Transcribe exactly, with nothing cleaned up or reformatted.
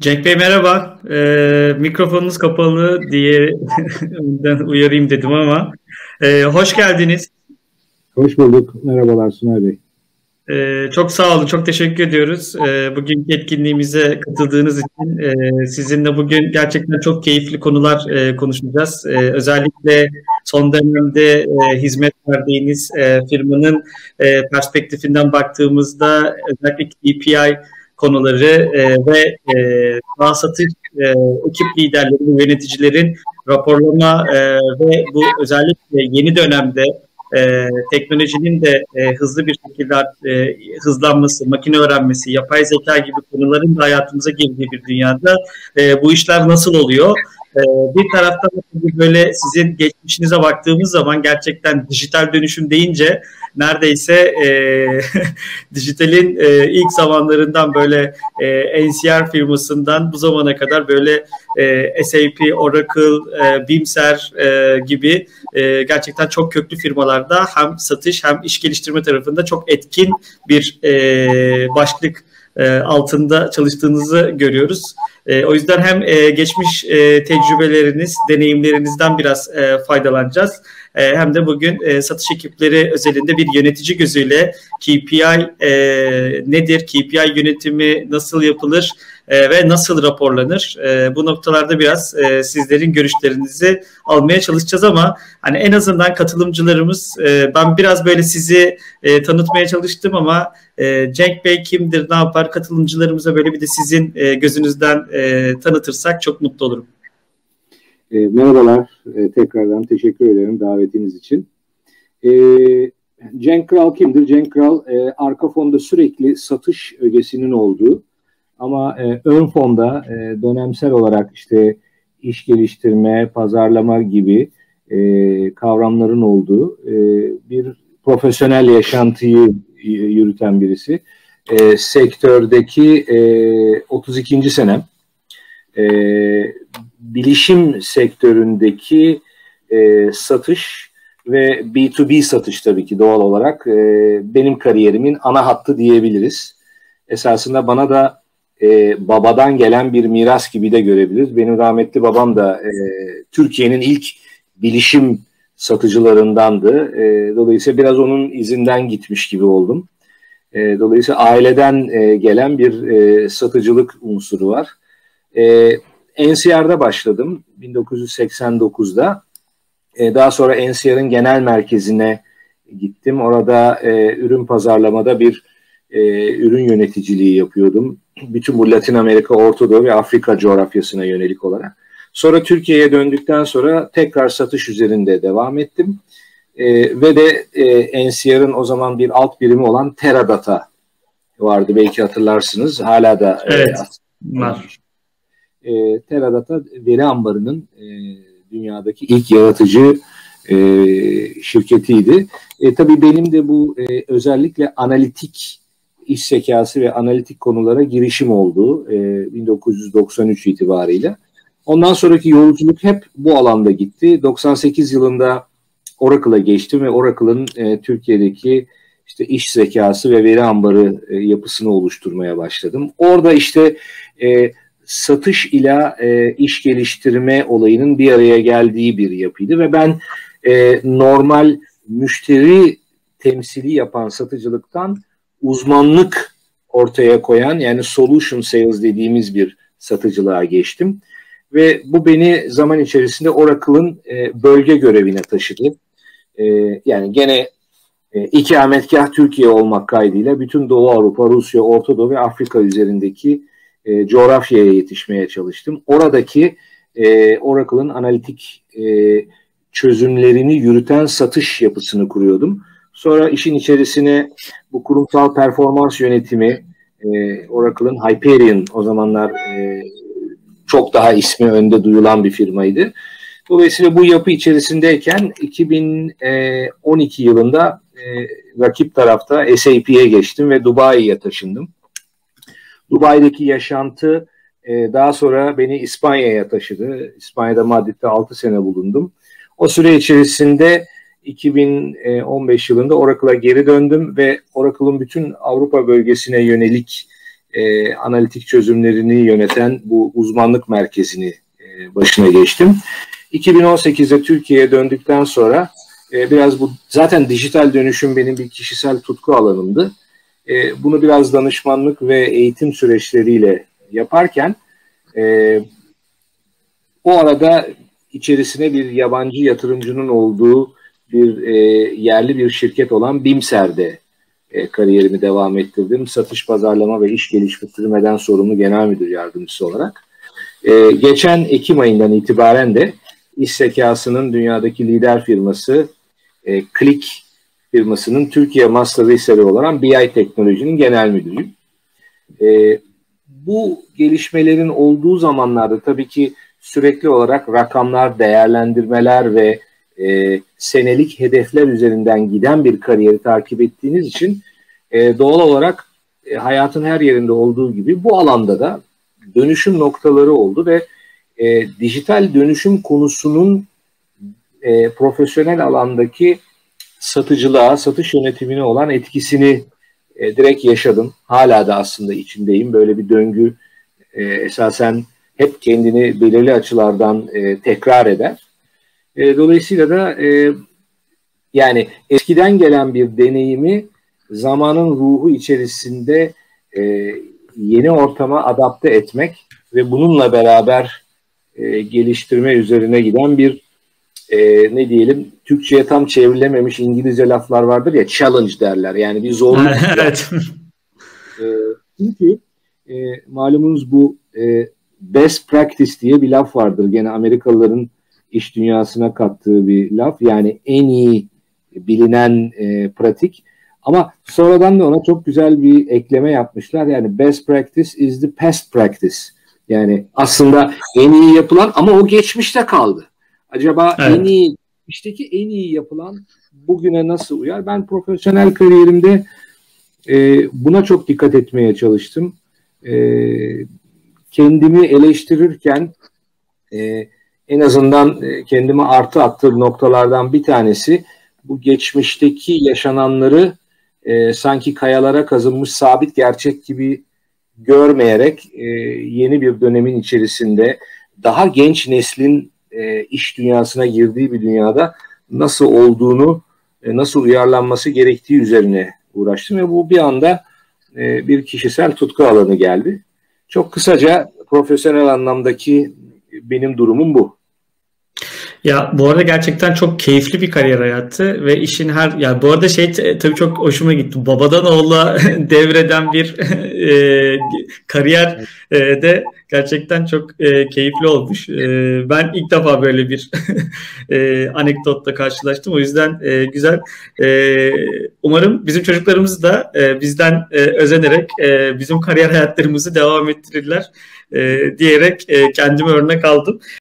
Cenk Bey merhaba. Ee, mikrofonunuz kapalı diye uyarayım dedim ama ee, hoş geldiniz. Hoş bulduk. Merhabalar Sunay Bey. Ee, çok sağ olun. Çok teşekkür ediyoruz. Ee, bugünkü etkinliğimize katıldığınız için e, sizinle bugün gerçekten çok keyifli konular e, konuşacağız. E, özellikle son dönemde e, hizmet verdiğiniz e, firmanın e, perspektifinden baktığımızda özellikle K P I konuları e, ve e, satış e, ekip liderleri ve yöneticilerin raporlama e, ve bu özellikle yeni dönemde e, teknolojinin de e, hızlı bir şekilde e, hızlanması, makine öğrenmesi, yapay zeka gibi konuların da hayatımıza girdiği bir dünyada e, bu işler nasıl oluyor? E, bir taraftan böyle sizin geçmişinize baktığımız zaman gerçekten dijital dönüşüm deyince neredeyse e, dijitalin e, ilk zamanlarından böyle e, N C R firmasından bu zamana kadar böyle e, S A P, Oracle, e, Bimser e, gibi e, gerçekten çok köklü firmalarda hem satış hem iş geliştirme tarafında çok etkin bir e, başlık e, altında çalıştığınızı görüyoruz. E, o yüzden hem e, geçmiş e, tecrübeleriniz, deneyimlerinizden biraz e, faydalanacağız. Hem de bugün satış ekipleri özelinde bir yönetici gözüyle K P I e, nedir, K P I yönetimi nasıl yapılır e, ve nasıl raporlanır? E, bu noktalarda biraz e, sizlerin görüşlerinizi almaya çalışacağız ama hani en azından katılımcılarımız, e, ben biraz böyle sizi e, tanıtmaya çalıştım ama e, Cenk Bey kimdir, ne yapar? Katılımcılarımıza böyle bir de sizin e, gözünüzden e, tanıtırsak çok mutlu olurum. E, merhabalar. E, tekrardan teşekkür ederim davetiniz için. E, Cenk Kıral kimdir? Cenk Kıral e, arka fonda sürekli satış ögesinin olduğu ama e, ön fonda e, dönemsel olarak işte iş geliştirme, pazarlama gibi e, kavramların olduğu e, bir profesyonel yaşantıyı yürüten birisi. E, sektördeki e, otuz ikinci senem. E, bilişim sektöründeki e, satış ve B iki B satış tabii ki doğal olarak e, benim kariyerimin ana hattı diyebiliriz. Esasında bana da e, babadan gelen bir miras gibi de görebiliriz. Benim rahmetli babam da e, Türkiye'nin ilk bilişim satıcılarındandı. E, dolayısıyla biraz onun izinden gitmiş gibi oldum. E, dolayısıyla aileden e, gelen bir e, satıcılık unsuru var. E, N C R'da başladım bin dokuz yüz seksen dokuz'da. E, daha sonra N C R'ın genel merkezine gittim. Orada e, ürün pazarlamada bir e, ürün yöneticiliği yapıyordum. Bütün bu Latin Amerika, Orta Doğu ve Afrika coğrafyasına yönelik olarak. Sonra Türkiye'ye döndükten sonra tekrar satış üzerinde devam ettim. E, ve de e, N C R'ın o zaman bir alt birimi olan Teradata vardı. Belki hatırlarsınız. Hala da evet. E, var. E, Teradata veri ambarının e, dünyadaki ilk yaratıcı e, şirketiydi. E, tabii benim de bu e, özellikle analitik iş zekası ve analitik konulara girişim olduğu e, bin dokuz yüz doksan üç itibariyle. Ondan sonraki yolculuk hep bu alanda gitti. doksan sekiz yılında Oracle'a geçtim ve Oracle'ın e, Türkiye'deki işte iş zekası ve veri ambarı e, yapısını oluşturmaya başladım. Orada işte e, satış ile e, iş geliştirme olayının bir araya geldiği bir yapıydı ve ben e, normal müşteri temsili yapan satıcılıktan uzmanlık ortaya koyan yani solution sales dediğimiz bir satıcılığa geçtim ve bu beni zaman içerisinde Oracle'ın e, bölge görevine taşıdı. E, yani gene e, ikametgah Türkiye olmak kaydıyla bütün Doğu Avrupa, Rusya, Orta Doğu ve Afrika üzerindeki E, coğrafyaya yetişmeye çalıştım. Oradaki e, Oracle'ın analitik e, çözümlerini yürüten satış yapısını kuruyordum. Sonra işin içerisine bu kurumsal performans yönetimi, e, Oracle'ın Hyperion o zamanlar e, çok daha ismi önde duyulan bir firmaydı. Dolayısıyla bu yapı içerisindeyken iki bin on iki yılında e, rakip tarafta S A P'ye geçtim ve Dubai'ye taşındım. Dubai'deki yaşantı e, daha sonra beni İspanya'ya taşıdı. İspanya'da Madrid'de altı sene bulundum. O süre içerisinde iki bin on beş yılında Oracle'a geri döndüm ve Oracle'ın bütün Avrupa bölgesine yönelik e, analitik çözümlerini yöneten bu uzmanlık merkezini e, başına geçtim. iki bin on sekizde Türkiye'ye döndükten sonra e, biraz bu zaten dijital dönüşüm benim bir kişisel tutku alanımdı. E, bunu biraz danışmanlık ve eğitim süreçleriyle yaparken e, o arada içerisine bir yabancı yatırımcının olduğu bir e, yerli bir şirket olan Bimser'de e, kariyerimi devam ettirdim. Satış, pazarlama ve iş geliştirmeden sorumlu genel müdür yardımcısı olarak. E, geçen Ekim ayından itibaren de iş zekasının dünyadaki lider firması e, Click firmasının Türkiye Master Reseller olan B I teknolojinin genel müdürüyüm. E, bu gelişmelerin olduğu zamanlarda tabii ki sürekli olarak rakamlar, değerlendirmeler ve e, senelik hedefler üzerinden giden bir kariyeri takip ettiğiniz için e, doğal olarak e, hayatın her yerinde olduğu gibi bu alanda da dönüşüm noktaları oldu ve e, dijital dönüşüm konusunun e, profesyonel alandaki satıcılığa, satış yönetimine olan etkisini e, direkt yaşadım. Hala da aslında içindeyim. Böyle bir döngü e, esasen hep kendini belirli açılardan e, tekrar eder. E, dolayısıyla da e, yani eskiden gelen bir deneyimi zamanın ruhu içerisinde e, yeni ortama adapte etmek ve bununla beraber e, geliştirme üzerine giden bir e, ne diyelim, Türkçe'ye tam çevrilememiş İngilizce laflar vardır ya, challenge derler. Yani bir zorluk. Evet. E, çünkü e, malumunuz bu e, best practice diye bir laf vardır. Gene Amerikalıların iş dünyasına kattığı bir laf. Yani en iyi bilinen e, pratik. Ama sonradan da ona çok güzel bir ekleme yapmışlar. Yani best practice is the past practice. Yani aslında en iyi yapılan ama o geçmişte kaldı. Acaba evet, en iyi, geçmişteki en iyi yapılan bugüne nasıl uyar? Ben profesyonel kariyerimde e, buna çok dikkat etmeye çalıştım. Eee kendimi eleştirirken e, en azından e, kendime artı attığım noktalardan bir tanesi bu geçmişteki yaşananları e, sanki kayalara kazınmış sabit gerçek gibi görmeyerek e, yeni bir dönemin içerisinde daha genç neslin e, iş dünyasına girdiği bir dünyada nasıl olduğunu, e, nasıl uyarlanması gerektiği üzerine uğraştım ve bu bir anda e, bir kişisel tutku alanı geldi. Çok kısaca profesyonel anlamdaki benim durumum bu. Ya bu arada gerçekten çok keyifli bir kariyer hayatı ve işin her, ya bu arada şey tabii çok hoşuma gitti. Babadan oğula devreden bir e, kariyer e, de gerçekten çok e, keyifli olmuş. E, ben ilk defa böyle bir e, anekdotla karşılaştım. O yüzden e, güzel. E, umarım bizim çocuklarımız da e, bizden e, özenerek e, bizim kariyer hayatlarımızı devam ettirirler e, diyerek e, kendime örnek aldım.